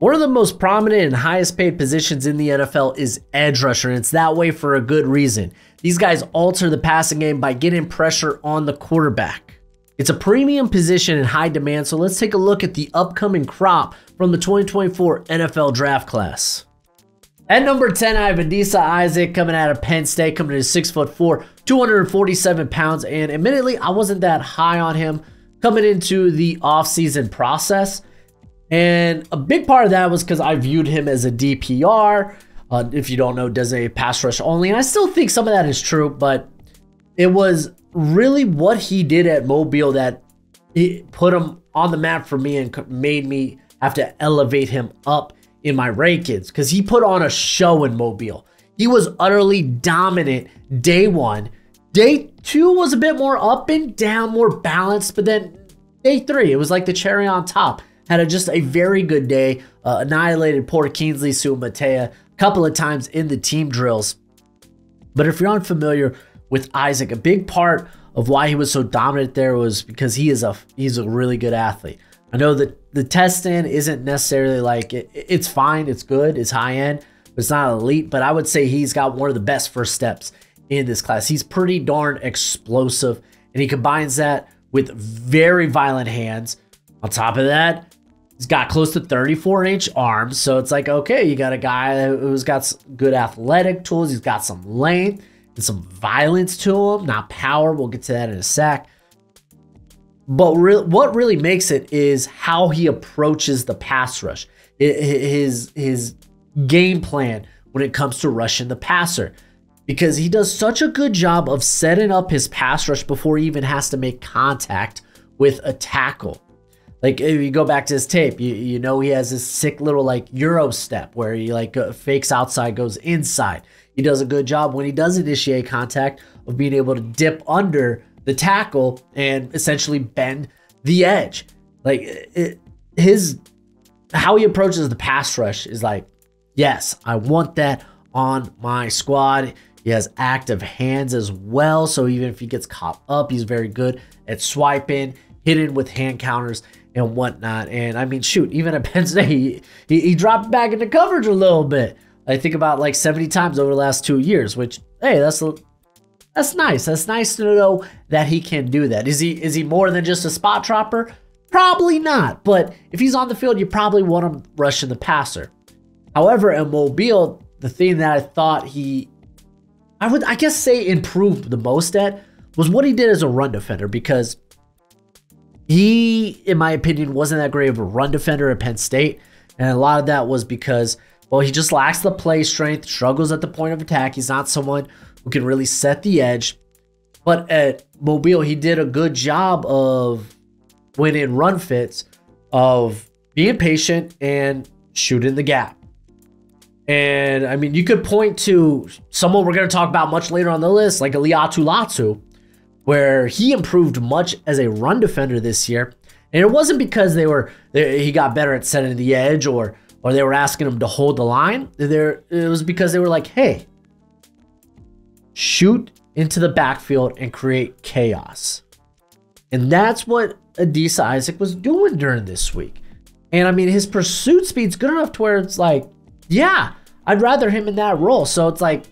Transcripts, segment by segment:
One of the most prominent and highest paid positions in the NFL is edge rusher, and it's that way for a good reason. These guys alter the passing game by getting pressure on the quarterback. It's a premium position in high demand, so let's take a look at the upcoming crop from the 2024 NFL draft class. At number 10, I have Adisa Isaac coming out of Penn State, coming in at 6'4", 247 pounds, and admittedly, I wasn't that high on him coming into the offseason process. And a big part of that was because I viewed him as a DPR. If you don't know, designated pass rush only. And I still think some of that is true, but it was really what he did at Mobile that it put him on the map for me and made me have to elevate him up in my rankings, because he put on a show in Mobile. He was utterly dominant day one. Day two was a bit more up and down, more balanced, but then day three, it was like the cherry on top. Had just a very good day, annihilated poor Kingsley Suamatea a couple of times in the team drills. But if you're unfamiliar with Isaac, a big part of why he was so dominant there was because he's a really good athlete. I know that the test in isn't necessarily like, it's fine, it's good, it's high end, but it's not elite, but I would say he's got one of the best first steps in this class. He's pretty darn explosive, and he combines that with very violent hands. On top of that, he's got close to 34-inch arms, so it's like, okay, you got a guy who's got good athletic tools. He's got some length and some violence to him, not power. We'll get to that in a sec. But what really makes it is how he approaches the pass rush, his game plan when it comes to rushing the passer, because he does such a good job of setting up his pass rush before he even has to make contact with a tackle. Like, if you go back to his tape, you know he has this sick little like Euro step where he like fakes outside, goes inside. He does a good job when he does initiate contact of being able to dip under the tackle and essentially bend the edge. Like how he approaches the pass rush is like, yes, I want that on my squad. He has active hands as well. So even if he gets caught up, he's very good at swiping, hitting with hand counters and whatnot. And I mean, shoot, even at Penn State, he dropped back into coverage a little bit. I think about like 70 times over the last 2 years, which, hey, that's nice. That's nice to know that he can do that. Is he more than just a spot dropper? Probably not. But if he's on the field, you probably want him rushing the passer. However, at Mobile, the thing that I thought I guess improved the most at was what he did as a run defender, because he, in my opinion, wasn't that great of a run defender at Penn State. And a lot of that was because, well, he just lacks the play strength, struggles at the point of attack. He's not someone who can really set the edge. But at Mobile, he did a good job of, when in run fits, of being patient and shooting the gap. And I mean, you could point to someone we're going to talk about much later on the list, like Laiatu Latu, where he improved much as a run defender this year. And it wasn't because he got better at setting the edge or they were asking him to hold the line. It was because they were like, hey, shoot into the backfield and create chaos. And that's what Adisa Isaac was doing during this week. And I mean, his pursuit speed's good enough to where it's like, yeah, I'd rather him in that role. So it's like,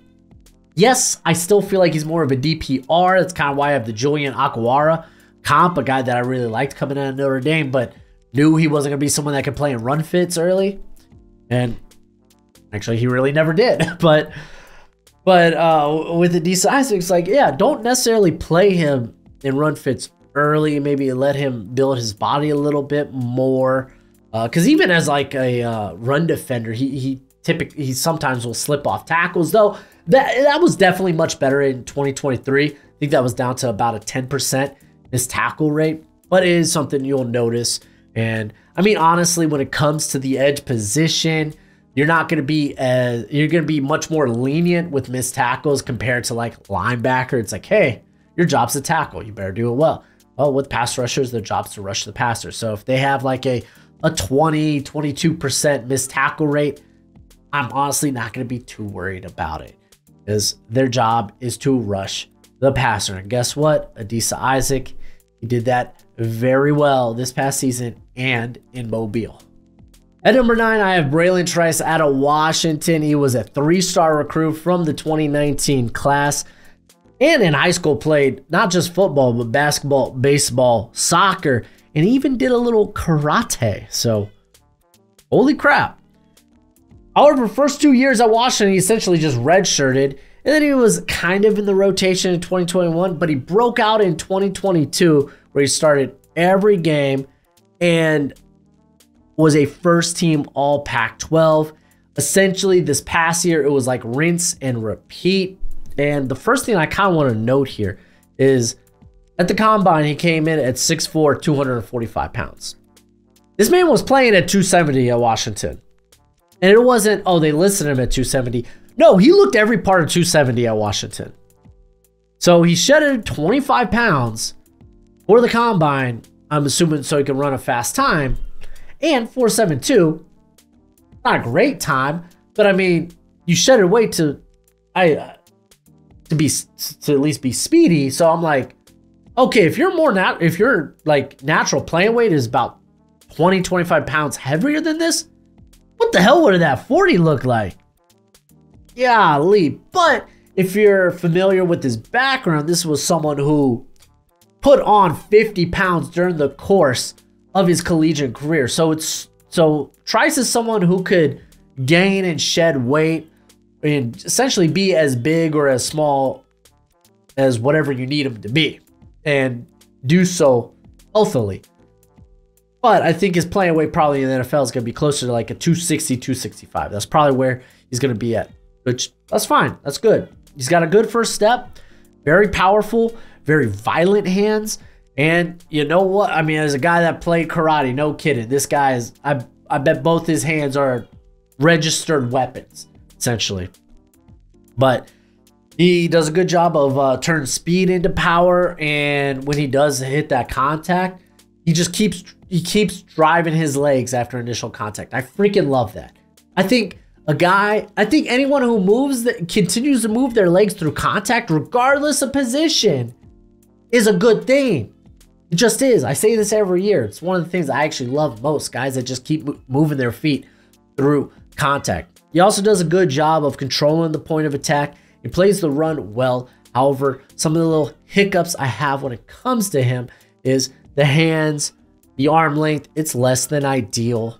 yes, I still feel like he's more of a DPR. That's kind of why I have the Julian Aquara comp, a guy that I really liked coming out of Notre Dame, but knew he wasn't going to be someone that could play in run fits early. And actually, he really never did. But with Adisa Isaac, it's like, yeah, don't necessarily play him in run fits early. Maybe let him build his body a little bit more. Because even as like a run defender, he sometimes will slip off tackles, though. That was definitely much better in 2023. I think that was down to about a 10% missed tackle rate, but it is something you'll notice. And I mean, honestly, when it comes to the edge position, you're going to be much more lenient with missed tackles compared to like linebacker. It's like, hey, your job's to tackle. You better do it well. Well, with pass rushers, their job's to rush the passer. So if they have like a 20, 22% missed tackle rate, I'm honestly not going to be too worried about it. Is their job is to rush the passer. And guess what? Adisa Isaac, he did that very well this past season and in Mobile. At number 9, I have Bralen Trice out of Washington. He was a 3-star recruit from the 2019 class. And in high school played not just football, but basketball, baseball, soccer, and even did a little karate. So, holy crap. However, first 2 years at Washington, he essentially just redshirted. And then he was kind of in the rotation in 2021, but he broke out in 2022 where he started every game and was a first-team All-Pac-12. Essentially, this past year, it was like rinse and repeat. And the first thing I kind of want to note here is at the Combine, he came in at 6'4", 245 pounds. This man was playing at 270 at Washington. And it wasn't, oh, they listed him at 270. No, he looked every part of 270 at Washington. So he shedded 25 pounds for the Combine, I'm assuming so he can run a fast time. And 4.72, not a great time, but I mean, you shed it away to at least be speedy. So I'm like, okay, if you're more natural playing weight is about 20, 25 pounds heavier than this, what the hell would that 40 look like? Yeah, Lee. But if you're familiar with his background, this was someone who put on 50 pounds during the course of his collegiate career. So Trice is someone who could gain and shed weight and essentially be as big or as small as whatever you need him to be and do so healthily. But I think his playing weight probably in the NFL is going to be closer to like a 260, 265. That's probably where he's going to be at, which that's fine. That's good. He's got a good first step, very powerful, very violent hands. And you know what? I mean, as a guy that played karate, no kidding. This guy is, I bet both his hands are registered weapons, essentially. But he does a good job of turning speed into power. And when he does hit that contact, he just keeps driving his legs after initial contact. I freaking love that. I think anyone who continues to move their legs through contact, regardless of position, is a good thing. It just is. I say this every year. It's one of the things I actually love most, guys that just keep moving their feet through contact. He also does a good job of controlling the point of attack. He plays the run well. However, some of the little hiccups I have when it comes to him is the hands, the arm length. It's less than ideal.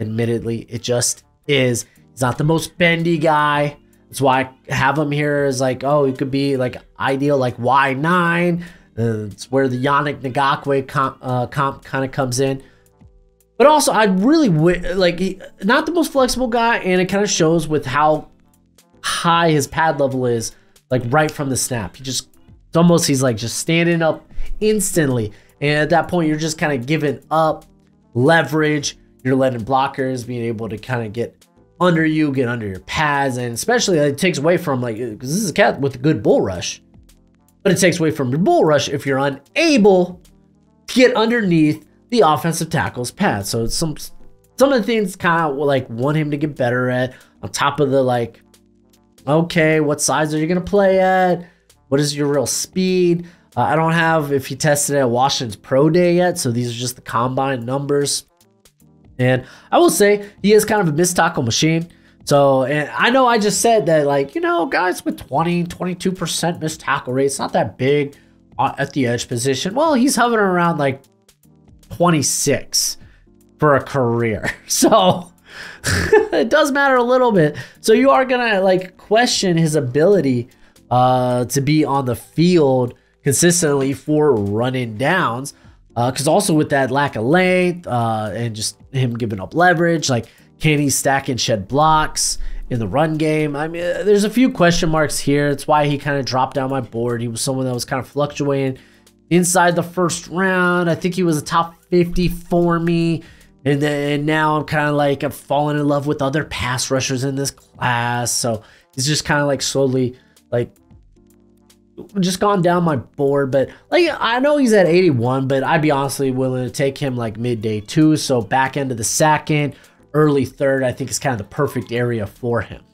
Admittedly, it just is. He's not the most bendy guy. That's why I have him here as like, oh, he could be like ideal, like Y9. It's where the Yannick Ngakoue comp kind of comes in. But also, I really like, not the most flexible guy, and it kind of shows with how high his pad level is, like right from the snap. He just, it's almost, he's like just standing up instantly. And at that point, you're just kind of giving up leverage. You're letting blockers being able to kind of get under you, get under your pads, and especially it takes away from, like, because this is a cat with a good bull rush. But it takes away from your bull rush if you're unable to get underneath the offensive tackle's pad. So it's some of the things kind of like want him to get better at, on top of the like, okay, what size are you gonna play at? What is your real speed? I don't have if he tested at Washington's pro day yet, so these are just the combine numbers. And I will say he is kind of a missed tackle machine. So, and I know I just said that, like, you know, guys with 20, 22% missed tackle rate, it's not that big at the edge position. Well, he's hovering around like 26 for a career. So it does matter a little bit. So you are going to like question his ability to be on the field consistently for running downs. Because also with that lack of length and just him giving up leverage, like, can he stack and shed blocks in the run game? I mean, there's a few question marks here. It's why he kind of dropped down my board. He was someone that was kind of fluctuating inside the first round. I think he was a top 50 for me. And then now I'm kind of like, I've fallen in love with other pass rushers in this class. So he's just kind of like slowly like just gone down my board. But like, I know he's at 81, but I'd be honestly willing to take him like midday two, so back end of the second, early third, I think is kind of the perfect area for him.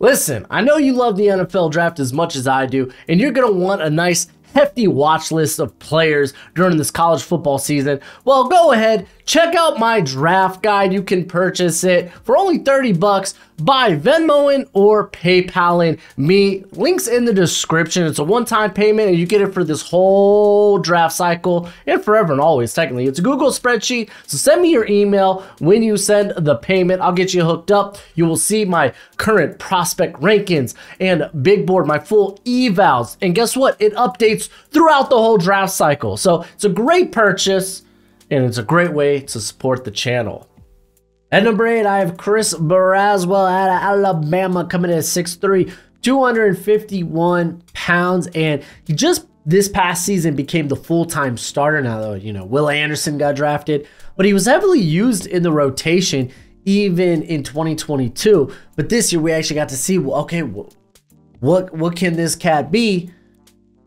Listen, I know you love the NFL draft as much as I do, and you're gonna want a nice hefty watch list of players during this college football season, well, go ahead, check out my draft guide. You can purchase it for only $30 by Venmoing or PayPaling me. Links in the description. It's a one-time payment and you get it for this whole draft cycle and forever and always, technically. It's a Google spreadsheet, so send me your email when you send the payment. I'll get you hooked up. You will see my current prospect rankings and big board, my full evals. And guess what? It updates throughout the whole draft cycle. So it's a great purchase and it's a great way to support the channel. At number 8, I have Chris Braswell out of Alabama, coming in at 6'3", 251 pounds. And he just this past season became the full-time starter. Now, though, you know, Will Anderson got drafted, but he was heavily used in the rotation even in 2022. But this year we actually got to see, okay, what can this cat be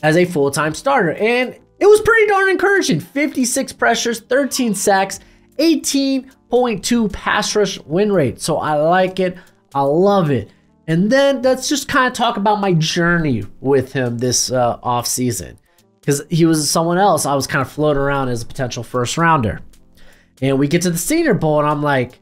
as a full-time starter? And it was pretty darn encouraging. 56 pressures, 13 sacks, 18.2 pass rush win rate. So I like it. I love it. And then let's just kind of talk about my journey with him this offseason, because he was someone else I was kind of floating around as a potential first rounder. And we get to the Senior Bowl and I'm like,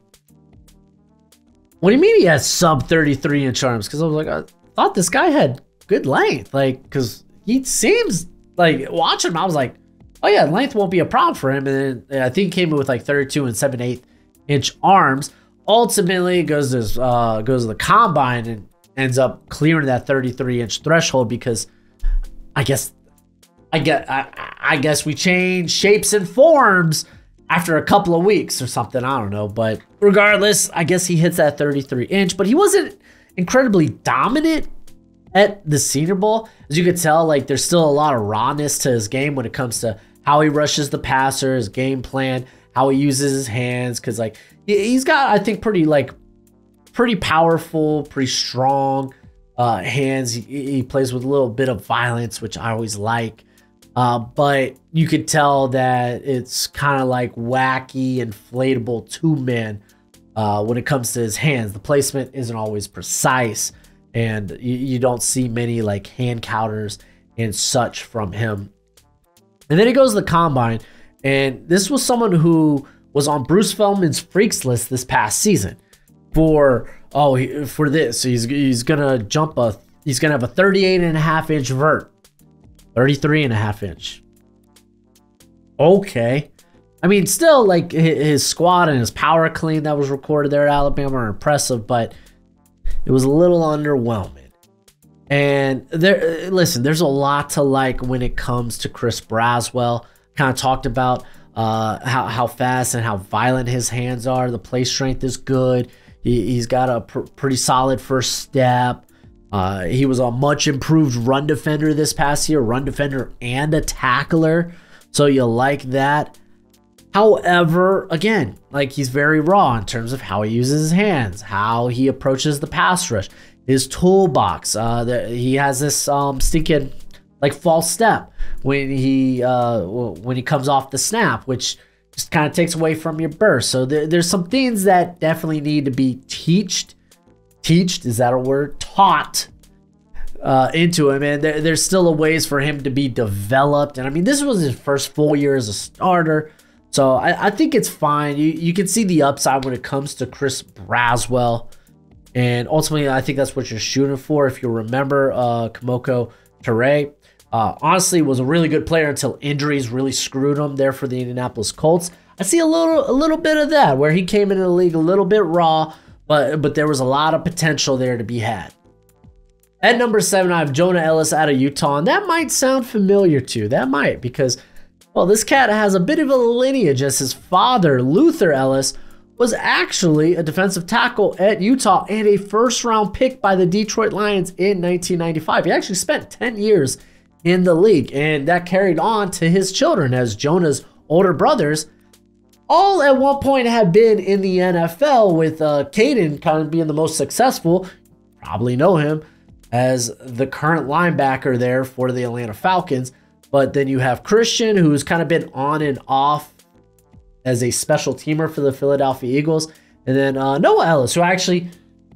what do you mean he has sub 33-inch arms? Because I was like, I thought this guy had good length. Like, because he seems like, watching him, I was like, oh yeah, length won't be a problem for him. And then I think he came in with like 32 and 7/8-inch arms. Ultimately, goes to the combine and ends up clearing that 33-inch threshold because I guess we change shapes and forms after a couple of weeks or something. I don't know, but regardless, I guess he hits that 33-inch. But he wasn't incredibly dominant at the Senior Bowl, as you could tell. Like, there's still a lot of rawness to his game when it comes to how he rushes the passer, his game plan, how he uses his hands. Cause like he's got, I think, pretty powerful, pretty strong hands. He plays with a little bit of violence, which I always like. But you could tell that it's kind of like wacky, inflatable two-man when it comes to his hands. The placement isn't always precise, and you don't see many like hand counters and such from him. And then he goes to the combine, and this was someone who was on Bruce Feldman's freaks list this past season he's gonna have a 38.5-inch vert, 33.5-inch. Okay, I mean, still, like, his squat and his power clean that was recorded there at Alabama are impressive, but it was a little underwhelming. And there, listen, there's a lot to like when it comes to Chris Braswell. Kind of talked about how fast and how violent his hands are. The play strength is good. He's got a pretty solid first step. He was a much improved run defender this past year, run defender and a tackler. So you like that. However, again, like, he's very raw in terms of how he uses his hands, how he approaches the pass rush, his toolbox. He has this stinking like false step when he comes off the snap, which just kind of takes away from your burst. So there's some things that definitely need to be taught into him, and there's still a ways for him to be developed. And I mean, this was his first full year as a starter, so I think it's fine. You can see the upside when it comes to Chris Braswell, and ultimately I think that's what you're shooting for. If you remember, Kamoko Ture honestly was a really good player until injuries really screwed him there for the Indianapolis Colts. I see a little bit of that, where he came into the league a little bit raw, but there was a lot of potential there to be had. At number 7, I have Jonah Elliss out of Utah, and that might sound familiar to you. That might, because, well, this cat has a bit of a lineage, as his father, Luther Elliss, was actually a defensive tackle at Utah and a first-round pick by the Detroit Lions in 1995. He actually spent 10 years in the league, and that carried on to his children, as Jonah's older brothers all at one point had been in the NFL, with Kaden kind of being the most successful. You probably know him as the current linebacker there for the Atlanta Falcons. But then you have Christian, who's kind of been on and off as a special teamer for the Philadelphia Eagles. And then Noah Elliss, who I actually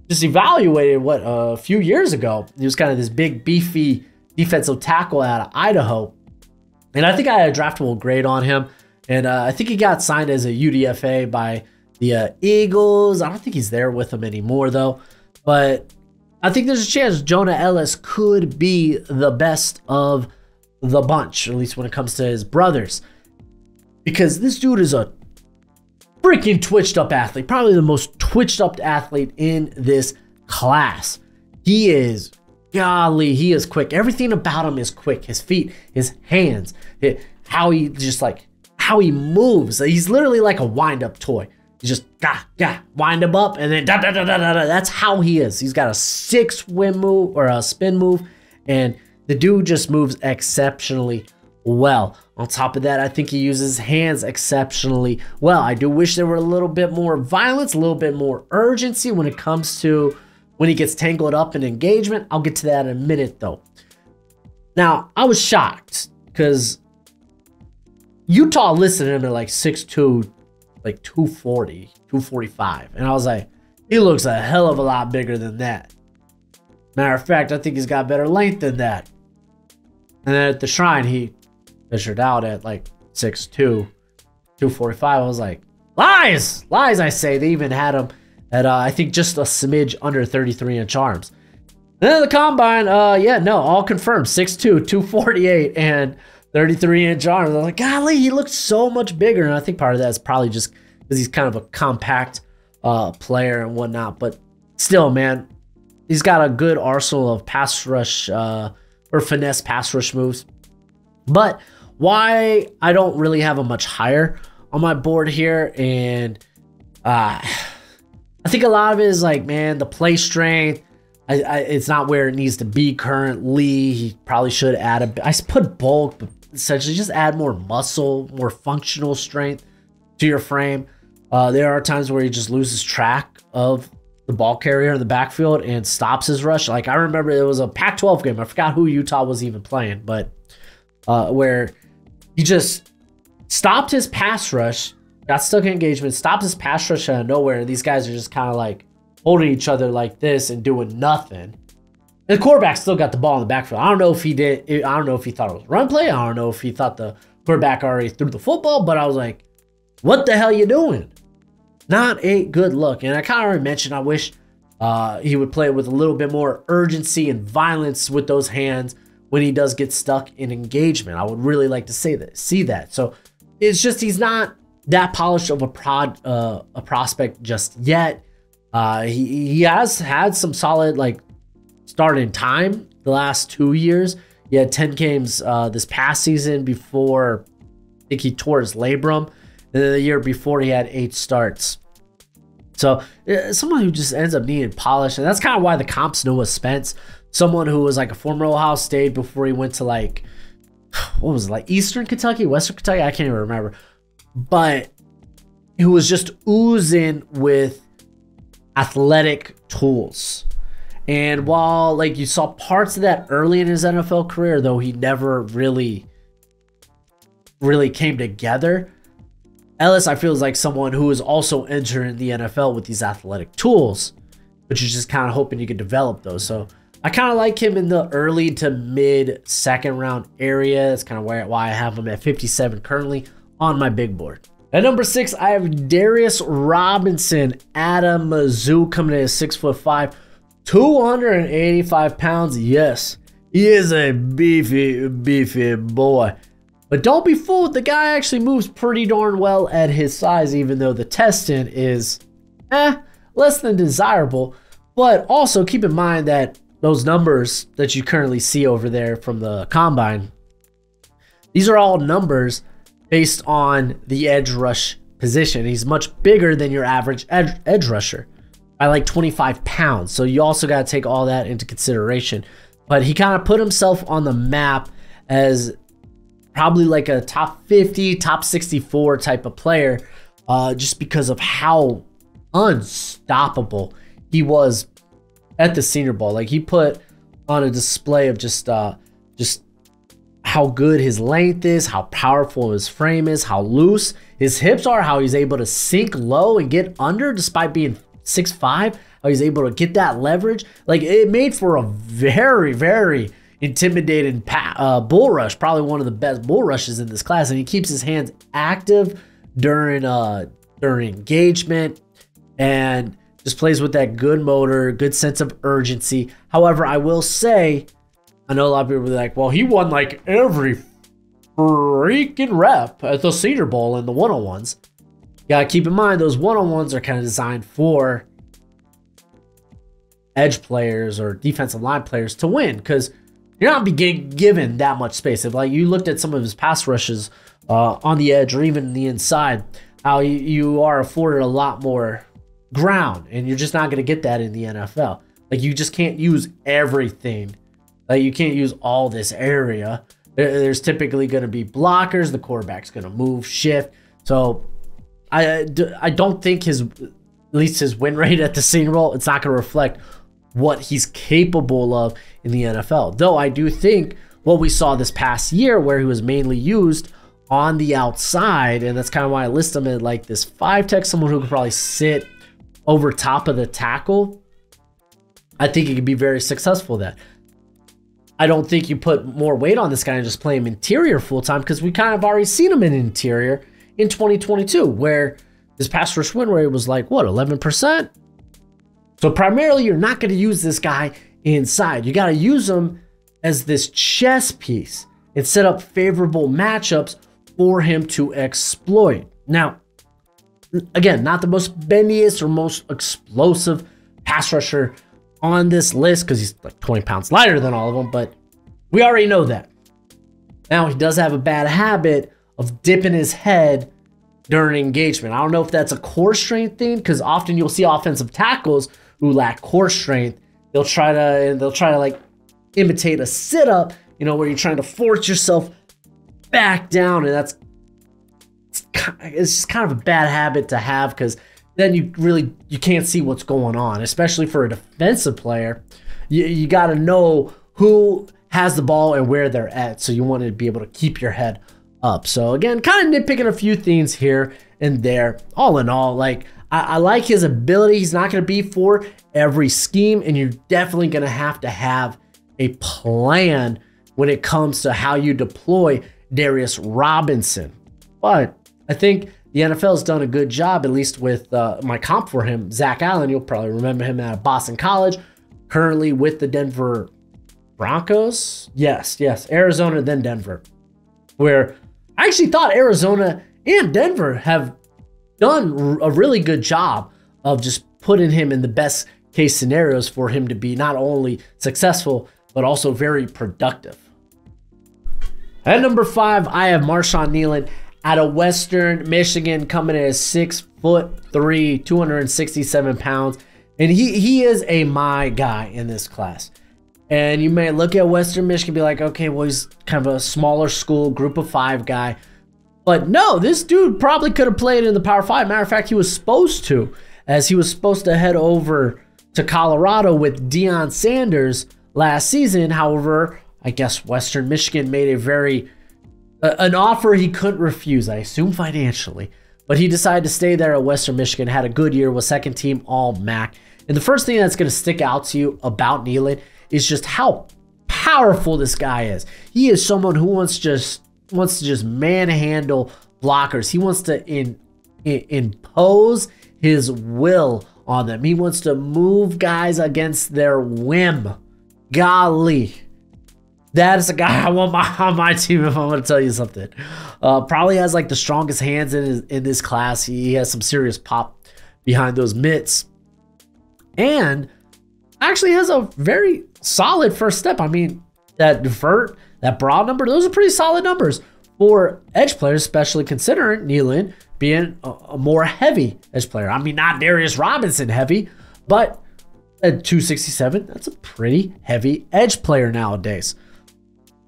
just evaluated, a few years ago. He was kind of this big, beefy defensive tackle out of Idaho. And I think I had a draftable grade on him. And I think he got signed as a UDFA by the Eagles. I don't think he's there with them anymore, though. But I think there's a chance Jonah Elliss could be the best of the bunch, at least when it comes to his brothers. Because this dude is a freaking twitched up athlete. Probably the most twitched up athlete in this class. He is, golly, he is quick. Everything about him is quick. His feet, his hands, how he just like, how he moves. He's literally like a wind-up toy. You just wind him up and then that's how he is. He's got a spin move, and the dude just moves exceptionally well. On top of that, I think he uses hands exceptionally well. I do wish there were a little bit more violence, a little bit more urgency when it comes to when he gets tangled up in engagement. I'll get to that in a minute though. Now, I was shocked because Utah listed him at like 6'2", like 240, 245. And I was like, he looks a hell of a lot bigger than that. Matter of fact, I think he's got better length than that. And then at the shrine, he measured out at like 6'2", 245. I was like, lies! Lies, I say. They even had him at, I think, just a smidge under 33-inch arms. And then the combine, yeah, no, all confirmed. 6'2", 248, and 33-inch arms. I'm like, golly, he looks so much bigger. And I think part of that is probably just because he's kind of a compact player and whatnot. But still, man, he's got a good arsenal of pass rush or finesse pass rush moves. But why I don't really have him much higher on my board here, and I think a lot of it is like, man, the play strength. It's not where it needs to be currently. He probably should add a. I put bulk, but essentially just add more muscle, more functional strength to your frame. There are times where he just loses track of the ball carrier in the backfield and stops his rush. Like I remember it was a Pac-12 game. I forgot who Utah was even playing, but where he just stopped his pass rush, got stuck in engagement, stopped his pass rush out of nowhere. And these guys are just kind of like holding each other like this and doing nothing. And the quarterback still got the ball in the backfield. I don't know if he did. I don't know if he thought it was a run play. I don't know if he thought the quarterback already threw the football, but I was like, what the hell are you doing? Not a good look. And I kind of already mentioned, I wish he would play with a little bit more urgency and violence with those hands when he does get stuck in engagement. I would really like to see that. So it's just, he's not that polished of a prospect just yet. He has had some solid like start in time the last 2 years. He had 10 games this past season before I think he tore his labrum. And then the year before he had 8 starts. So someone who just ends up needing polish. And that's kind of why the comp's Noah Spence. Someone who was like a former Ohio State before he went to like, what was it? Like Eastern Kentucky, Western Kentucky? I can't even remember. But who was just oozing with athletic tools. And while like you saw parts of that early in his NFL career, though he never really came together, Elliss, I feel, is like someone who is also entering the NFL with these athletic tools, but you're just kind of hoping you can develop those. So I kind of like him in the early to mid second round area. That's kind of why I have him at 57 currently on my big board. At number 6, I have Darius Robinson out of Mizzou, coming in at 6'5", 285 pounds. Yes, he is a beefy, beefy boy. But don't be fooled, the guy actually moves pretty darn well at his size, even though the testing is less than desirable. But also keep in mind that those numbers that you currently see over there from the combine, these are all numbers based on the edge rush position. He's much bigger than your average edge rusher by like 25 pounds. So you also got to take all that into consideration. But he kind of put himself on the map as probably like a top 50, top 64 type of player, just because of how unstoppable he was at the Senior Bowl. Like he put on a display of just how good his length is, how powerful his frame is, how loose his hips are, how he's able to sink low and get under despite being 6'5", how he's able to get that leverage. Like it made for a very, very intimidated bull rush, probably one of the best bull rushes in this class, and he keeps his hands active during engagement and just plays with that good motor, good sense of urgency. However, I will say, I know a lot of people are like, well, he won like every freaking rep at the Cedar Bowl in the one-on-ones. You gotta keep in mind those one-on-ones are kind of designed for edge players or defensive line players to win, because you're not being given that much space. If like you looked at some of his pass rushes on the edge or even the inside, how you are afforded a lot more ground, and you're just not going to get that in the NFL. Like you just can't use everything. Like you can't use all this area. There's typically going to be blockers. The quarterback's going to move, shift. So I don't think his, at least his win rate at the Senior Bowl, it's not going to reflect what he's capable of in the NFL. Though I do think what we saw this past year, where he was mainly used on the outside, and that's kind of why I list him at like this 5-tech, someone who could probably sit over top of the tackle. I think he could be very successful at that. I don't think you put more weight on this guy and just play him interior full time, because we kind of already seen him in interior in 2022, where his pass rush win rate was like, what, 11%? So primarily, you're not going to use this guy inside. You got to use him as this chess piece and set up favorable matchups for him to exploit. Now, again, not the most bendiest or most explosive pass rusher on this list, because he's like 20 pounds lighter than all of them, but we already know that. Now, he does have a bad habit of dipping his head during engagement. I don't know if that's a core strength thing, because often you'll see offensive tackles who lack core strength. They'll try to like imitate a sit up, you know, where you're trying to force yourself back down, and that's, it's just kind of a bad habit to have, because then you can't see what's going on, especially for a defensive player. You got to know who has the ball and where they're at, so you want to be able to keep your head up. So again, kind of nitpicking a few things here and there. All in all, like I like his ability. He's not going to be for every scheme, and you're definitely going to have a plan when it comes to how you deploy Darius Robinson. But I think the NFL's done a good job, at least with my comp for him, Zach Allen. You'll probably remember him out of Boston College, currently with the Denver Broncos. Yes, Arizona, then Denver, where I actually thought Arizona and Denver have done a really good job of just putting him in the best case scenarios for him to be not only successful, but also very productive. At number 5, I have Marshawn Kneeland out of Western Michigan, coming in at 6'3", 267 pounds. And he is a my guy in this class. And you may look at Western Michigan and be like, okay, well, he's kind of a smaller school, group of 5 guy. But no, this dude probably could have played in the Power 5. Matter of fact, he was supposed to, as he was supposed to head over to Colorado with Deion Sanders last season. However, I guess Western Michigan made a very... an offer he couldn't refuse, I assume financially, but he decided to stay there at Western Michigan, had a good year, was second team All-MAC. And the first thing that's going to stick out to you about Kneeland is just how powerful this guy is. He is someone who wants to just manhandle blockers. He wants to impose his will on them. He wants to move guys against their whim. Golly. That is a guy I want on my team, if I'm going to tell you something. Probably has like the strongest hands in this class. He has some serious pop behind those mitts. And actually has a very solid first step. I mean, that vert, that broad number, those are pretty solid numbers for edge players, especially considering Kneeland being a more heavy edge player. I mean, not Darius Robinson heavy, but at 267, that's a pretty heavy edge player nowadays.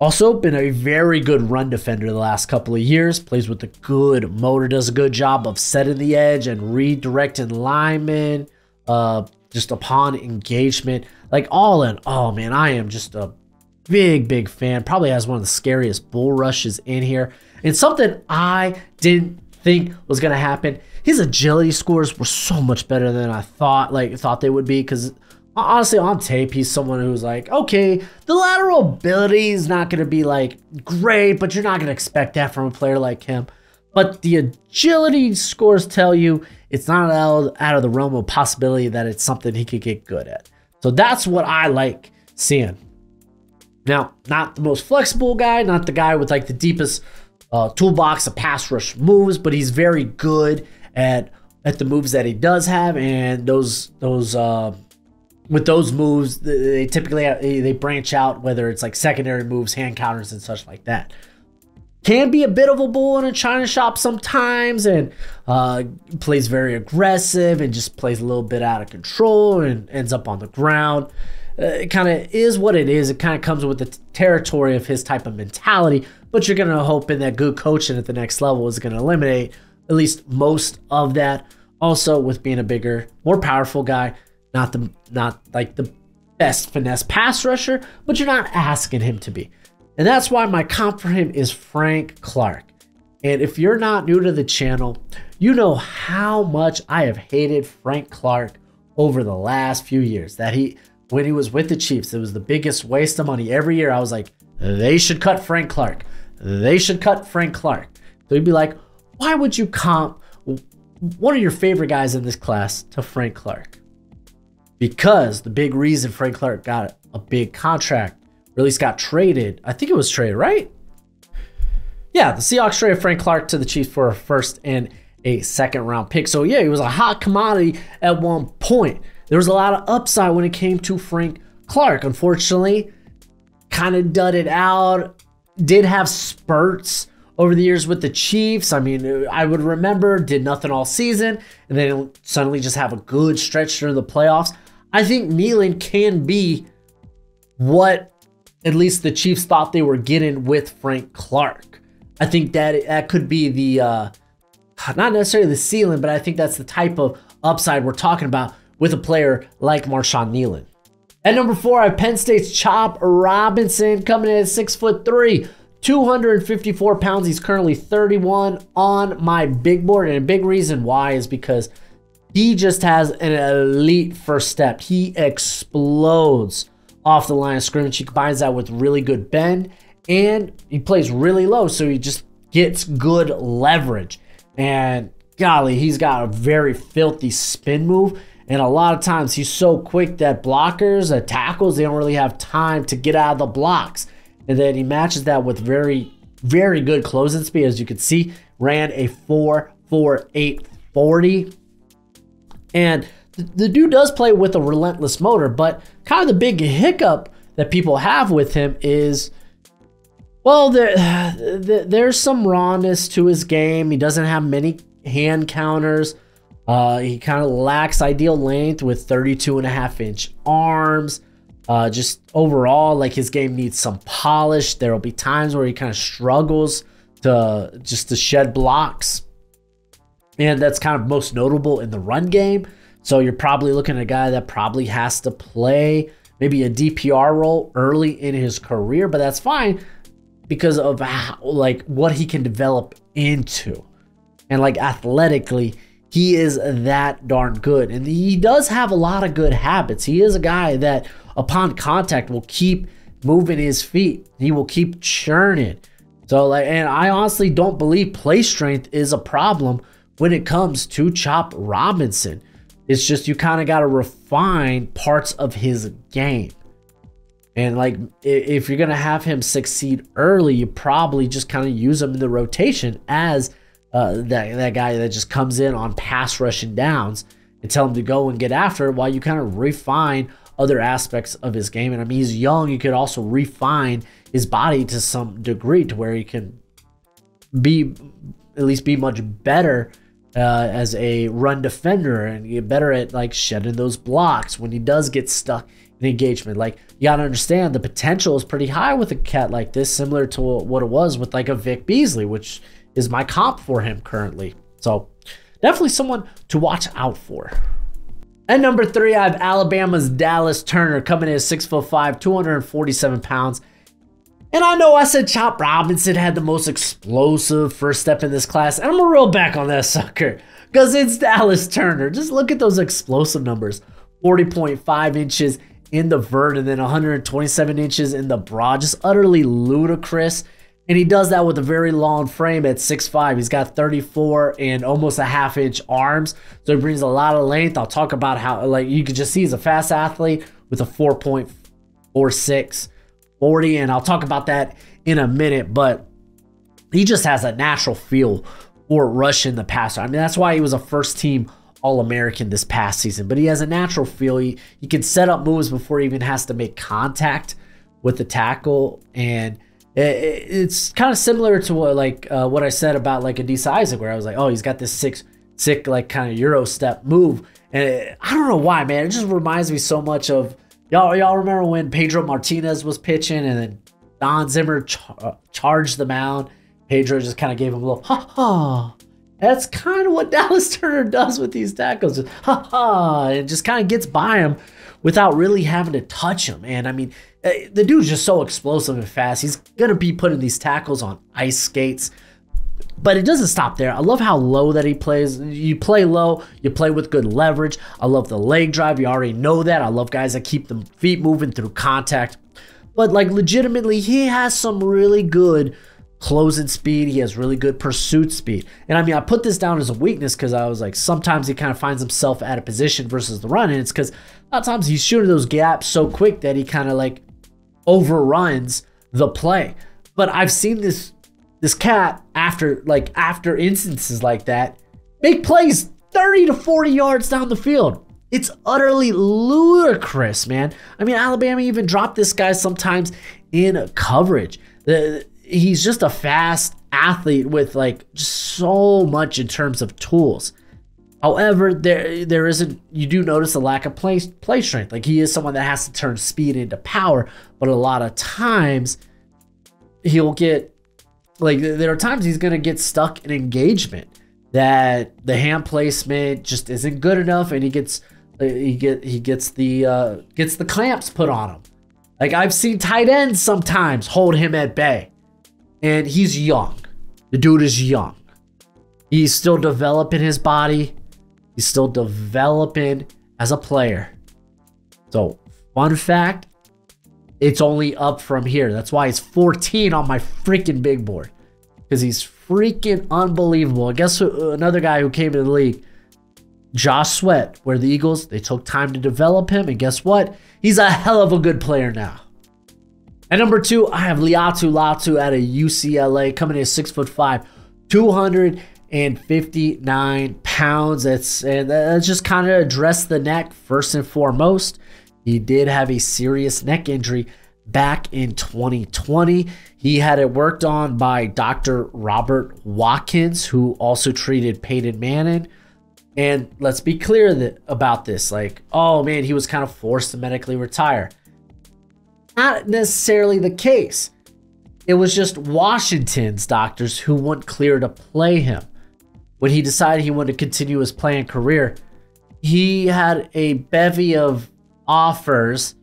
Also been a very good run defender the last couple of years, plays with a good motor, does a good job of setting the edge and redirecting linemen just upon engagement. Like all in, oh man, I am just a big fan. Probably has one of the scariest bull rushes in here. And something I didn't think was gonna happen, his agility scores were so much better than I thought they would be, because honestly, on tape, he's someone who's like, okay, the lateral ability is not going to be like great, but you're not going to expect that from a player like him. But the agility scores tell you it's not out of the realm of possibility that it's something he could get good at. So that's what I like seeing. Now, not the most flexible guy, not the guy with like the deepest toolbox of pass rush moves, but he's very good at the moves that he does have, and with those moves, they typically they branch out, whether it's like secondary moves, hand counters, and such like that. Can be a bit of a bull in a china shop sometimes, and plays very aggressive and just plays a little bit out of control and ends up on the ground. It kind of is what it is. It kind of comes with the territory of his type of mentality, but you're going to hope in that good coaching at the next level is going to eliminate at least most of that. Also, with being a bigger, more powerful guy, not like the best finesse pass rusher, but you're not asking him to be. And that's why my comp for him is Frank Clark. And if you're not new to the channel, you know how much I have hated Frank Clark over the last few years. That when he was with the Chiefs, it was the biggest waste of money. Every year I was like, they should cut Frank Clark. They should cut Frank Clark. So he'd be like, why would you comp one of your favorite guys in this class to Frank Clark? Because the big reason Frank Clark got a big contract, or at least got traded. I think it was traded, right? Yeah, the Seahawks traded Frank Clark to the Chiefs for a first and a second round pick. So yeah, he was a hot commodity at one point. There was a lot of upside when it came to Frank Clark. Unfortunately, kind of dudded out. Did have spurts over the years with the Chiefs. I mean, I would remember, did nothing all season, and then suddenly just have a good stretch during the playoffs. I think Kneeland can be what at least the Chiefs thought they were getting with Frank Clark. I think that could be the, not necessarily the ceiling, but I think that's the type of upside we're talking about with a player like Marshawn Kneeland. At number 4, I have Penn State's Chop Robinson, coming in at 6'3", 254 pounds. He's currently 31 on my big board. And a big reason why is because he just has an elite first step. He explodes off the line of scrimmage. He combines that with really good bend, and he plays really low, so he just gets good leverage. And golly, he's got a very filthy spin move, and a lot of times he's so quick that blockers, that tackles, they don't really have time to get out of the blocks. And then he matches that with very, very good closing speed. As you can see, ran a 4.48 40, and the dude does play with a relentless motor. But kind of the big hiccup that people have with him is, well, there's some rawness to his game. He doesn't have many hand counters. He kind of lacks ideal length with 32.5-inch arms. Just overall, like, his game needs some polish. There will be times where he kind of struggles to shed blocks, and that's kind of most notable in the run game. So you're probably looking at a guy that probably has to play maybe a DPR role early in his career, but that's fine because of how, like, what he can develop into. And like, athletically, he is that darn good. And he does have a lot of good habits. He is a guy that upon contact will keep moving his feet. He will keep churning. So like, and I honestly don't believe play strength is a problem when it comes to Chop Robinson. It's just you kind of got to refine parts of his game. And like, if you're going to have him succeed early, you probably just kind of use him in the rotation as that guy that just comes in on pass rushing downs and tell him to go and get after it, while you kind of refine other aspects of his game. And I mean, he's young. You could also refine his body to some degree to where he can at least be much better as a run defender and get better at like shedding those blocks when he does get stuck in engagement. Like, you gotta understand the potential is pretty high with a cat like this, similar to what it was with like a Vic Beasley, which is my comp for him currently. So definitely someone to watch out for. At number 3, I have Alabama's Dallas Turner, coming in at 6'5", 247 pounds. And I know I said Chop Robinson had the most explosive first step in this class, and I'm gonna reel back on that sucker because it's Dallas Turner. Just look at those explosive numbers. 40.5 inches in the vert, and then 127 inches in the broad. Just utterly ludicrous. And he does that with a very long frame at 6'5". He's got 34 and almost a half-inch arms. So he brings a lot of length. I'll talk about how, like, you can just see he's a fast athlete with a 4.46 40. And I'll talk about that in a minute. But he just has a natural feel for rushing the passer. I mean, that's why he was a first-team All-American this past season. But he has a natural feel. He can set up moves before he even has to make contact with the tackle. And it's kind of similar to what I said about like Adisa Isaac, where I was like, oh, he's got this sick like kind of Euro step move, and I don't know why, man. It just reminds me so much of y'all remember when Pedro Martinez was pitching, and then Don Zimmer charged the mound. Pedro just kind of gave him a little ha ha. That's kind of what Dallas Turner does with these tackles, just, ha ha, and just kind of gets by him without really having to touch him. And I mean, the dude's just so explosive and fast. He's going to be putting these tackles on ice skates. But it doesn't stop there. I love how low that he plays. You play low, you play with good leverage. I love the leg drive. You already know that. I love guys that keep them feet moving through contact. But like legitimately, he has some really good closing speed. He has really good pursuit speed. And I mean, I put this down as a weakness because I was like, sometimes he kind of finds himself at a position versus the run. And it's because a lot of times he's shooting those gaps so quick that he kind of like overruns the play. But I've seen this cat after instances like that make plays 30 to 40 yards down the field. It's utterly ludicrous, man. I mean, Alabama even dropped this guy sometimes in coverage. He's just a fast athlete with like just so much in terms of tools. However, there isn't, you do notice a lack of play strength. Like he is someone that has to turn speed into power, but a lot of times he'll get, like there are times he's going to get stuck in engagement that the hand placement just isn't good enough, and he gets the clamps put on him. Like I've seen tight ends sometimes hold him at bay, and he's young. The dude is young. He's still developing his body. He's still developing as a player. So, fun fact, it's only up from here. That's why he's 14 on my freaking big board, because he's freaking unbelievable. And guess who, another guy who came to the league, Josh Sweat, where the Eagles, they took time to develop him. And guess what? He's a hell of a good player now. At number two, I have Laiatu Latu out of UCLA, coming in at 6'5", 259 pounds. That's just kind of address the neck first and foremost. He did have a serious neck injury back in 2020. He had it worked on by Dr. Robert Watkins, who also treated Peyton Manning. And let's be clear about this. Like, oh man, he was kind of forced to medically retire. Not necessarily the case. It was just Washington's doctors who weren't clear to play him. When he decided he wanted to continue his playing career, he had a bevy of offers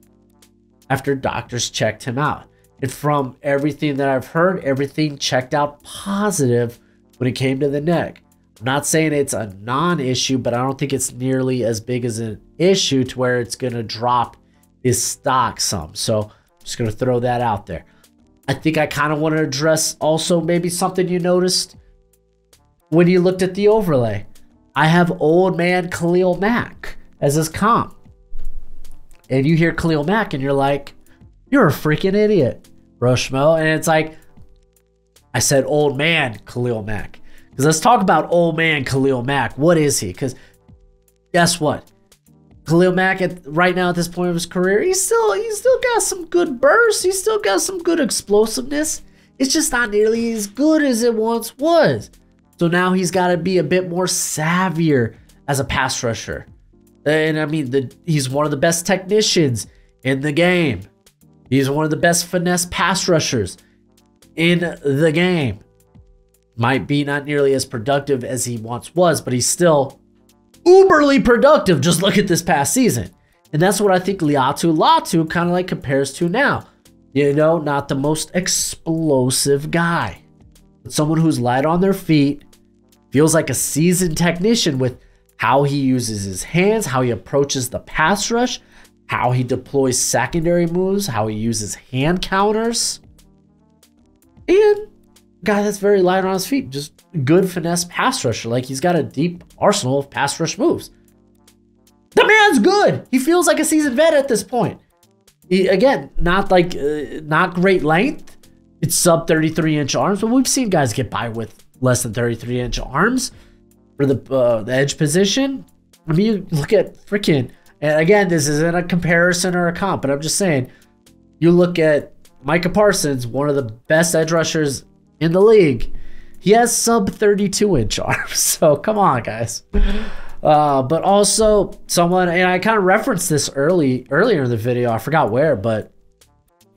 after doctors checked him out. And from everything that I've heard, everything checked out positive when it came to the neck. I'm not saying it's a non-issue, but I don't think it's nearly as big as an issue to where it's going to drop his stock some. So I'm just going to throw that out there. I think I kind of want to address also maybe something you noticed when you looked at the overlay. I have old man Khalil Mack as his comp. And you hear Khalil Mack and you're like, you're a freaking idiot, bro Schmo. And it's like, I said old man Khalil Mack. Because let's talk about old man Khalil Mack. What is he? Because guess what? Khalil Mack right now at this point of his career, he's still got some good bursts. He's still got some good explosiveness. It's just not nearly as good as it once was. So now he's got to be a bit more savvier as a pass rusher. And I mean, he's one of the best technicians in the game. He's one of the best finesse pass rushers in the game. Might be not nearly as productive as he once was, but he's still uberly productive. Just look at this past season. And that's what I think Laiatu Latu kind of like compares to now. You know, not the most explosive guy, but someone who's light on their feet, feels like a seasoned technician with how he uses his hands, how he approaches the pass rush, how he deploys secondary moves, how he uses hand counters. And guy that's very light on his feet, just good finesse pass rusher. Like, he's got a deep arsenal of pass rush moves. The man's good. He feels like a seasoned vet at this point. He, again, not like not great length. It's sub 33-inch arms, but we've seen guys get by with less than 33-inch arms for the edge position. I mean, you look at freaking, and again, this isn't a comparison or a comp, but I'm just saying, you look at Micah Parsons, one of the best edge rushers in the league. He has sub 32-inch arms. So come on, guys. But also someone, and I kind of referenced this earlier in the video, I forgot where, but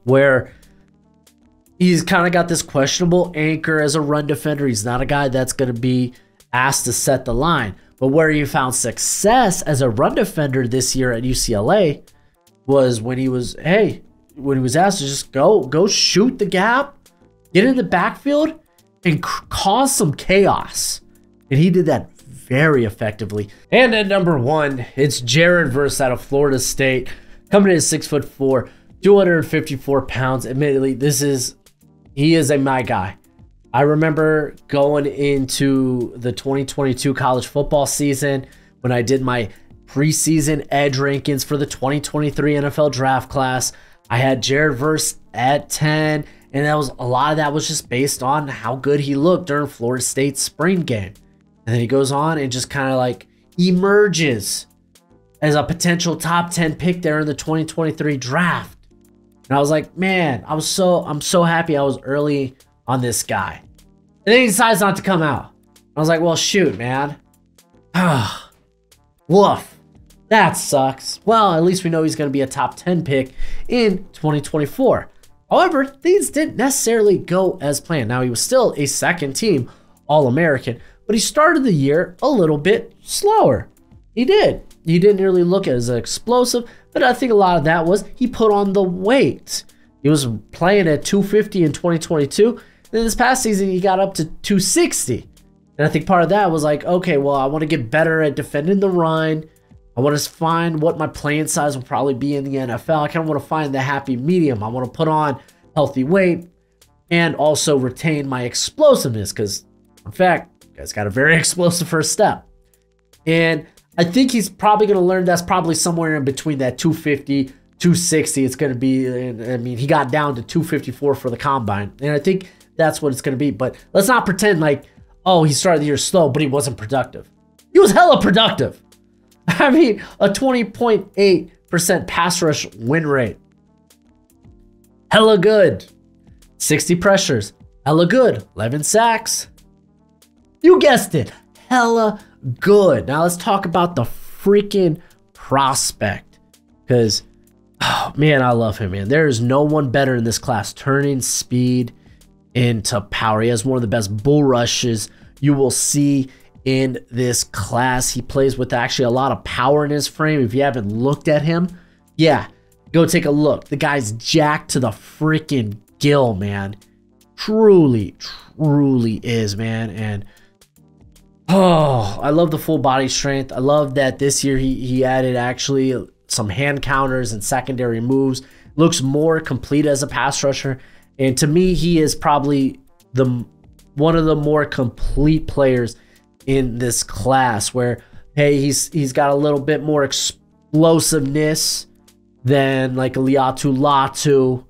where he's kind of got this questionable anchor as a run defender. He's not a guy that's going to be asked to set the line, but where he found success as a run defender this year at UCLA was when he was, hey, when he was asked to just go shoot the gap, get in the backfield, and cause some chaos. And he did that very effectively. And at number one, it's Jared Verse out of Florida State, coming in at 6'4", 254 pounds. Admittedly, he is my guy. I remember going into the 2022 college football season when I did my preseason edge rankings for the 2023 NFL draft class. I had Jared Verse at 10, and that was a lot of that was just based on how good he looked during Florida State's spring game. And then he goes on and just kind of like emerges as a potential top 10 pick there in the 2023 draft. And I was like, man, I'm so happy I was early on this guy. And then he decides not to come out. I was like, well, shoot, man. Woof. That sucks. Well, at least we know he's going to be a top 10 pick in 2024. However, things didn't necessarily go as planned. Now, he was still a second team All-American, but he started the year a little bit slower. He did. He didn't really look as explosive, but I think a lot of that was he put on the weight. He was playing at 250 in 2022. And then this past season, he got up to 260. And I think part of that was like, okay, well, I want to get better at defending the run. I want to find what my playing size will probably be in the NFL. I kind of want to find the happy medium. I want to put on healthy weight and also retain my explosiveness because, in fact, you guys got a very explosive first step. And I think he's probably going to learn that's probably somewhere in between that 250, 260. It's going to be, I mean, he got down to 254 for the combine. And I think that's what it's going to be. But let's not pretend like, oh, he started the year slow, but he wasn't productive. He was hella productive. I mean, a 20.8% pass rush win rate. Hella good. 60 pressures. Hella good. 11 sacks. You guessed it. Hella good. Now let's talk about the freaking prospect. Because, oh man, I love him, man. There is no one better in this class. Turning speed into power. He has one of the best bull rushes you will see in this class. He plays with actually a lot of power in his frame. If you haven't looked at him, yeah, go take a look. The guy's jacked to the freaking gill, man. Truly, truly is, man. And oh, I love the full body strength. I love that this year he added actually some hand counters and secondary moves. Looks more complete as a pass rusher. And to me, he is probably one of the more complete players in this class, where hey, he's got a little bit more explosiveness than like a Laiatu Latu,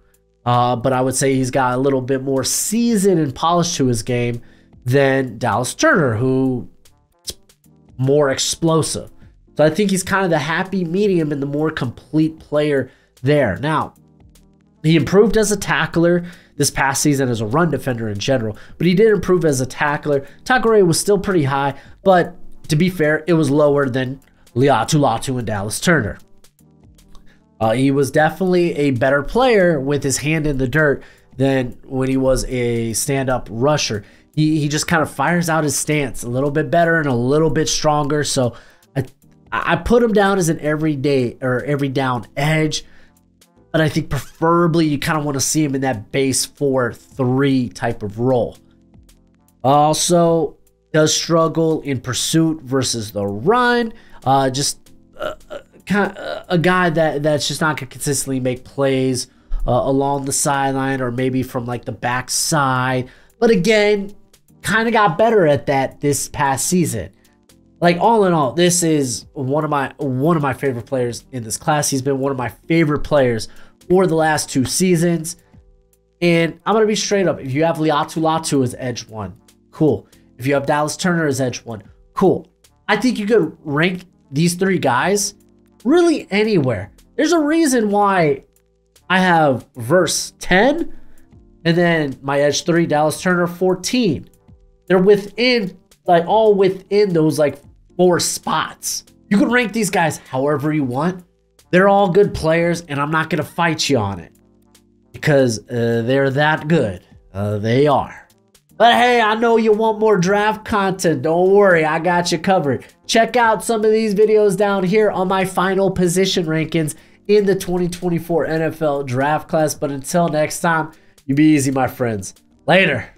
but I would say he's got a little bit more season and polish to his game than Dallas Turner, who's more explosive. So I think he's kind of the happy medium and the more complete player there. Now, he improved as a tackler this past season as a run defender in general, but he did improve as a tackler. Tackle rate was still pretty high, but to be fair, it was lower than Laiatu Latu and Dallas Turner. He was definitely a better player with his hand in the dirt than when he was a stand-up rusher. He just kind of fires out his stance a little bit better and a little bit stronger. So I put him down as an every down edge. But I think preferably you kind of want to see him in that base 4-3 type of role. Also, does struggle in pursuit versus the run. Just a guy that's just not going to consistently make plays along the sideline or maybe from like the backside. But again, kind of got better at that this past season. Like all in all, this is one of my favorite players in this class. He's been one of my favorite players for the last two seasons. And I'm going to be straight up. If you have Laiatu Latu as edge one, cool. If you have Dallas Turner as edge one, cool. I think you could rank these three guys really anywhere. There's a reason why I have Verse 10 and then my edge 3, Dallas Turner 14. They're within, like, all within those like 4 spots. You can rank these guys however you want. They're all good players, and I'm not going to fight you on it because they're that good. They are. But hey, I know you want more draft content. Don't worry, I got you covered. Check out some of these videos down here on my final position rankings in the 2024 NFL draft class. But until next time, you be easy, my friends. Later.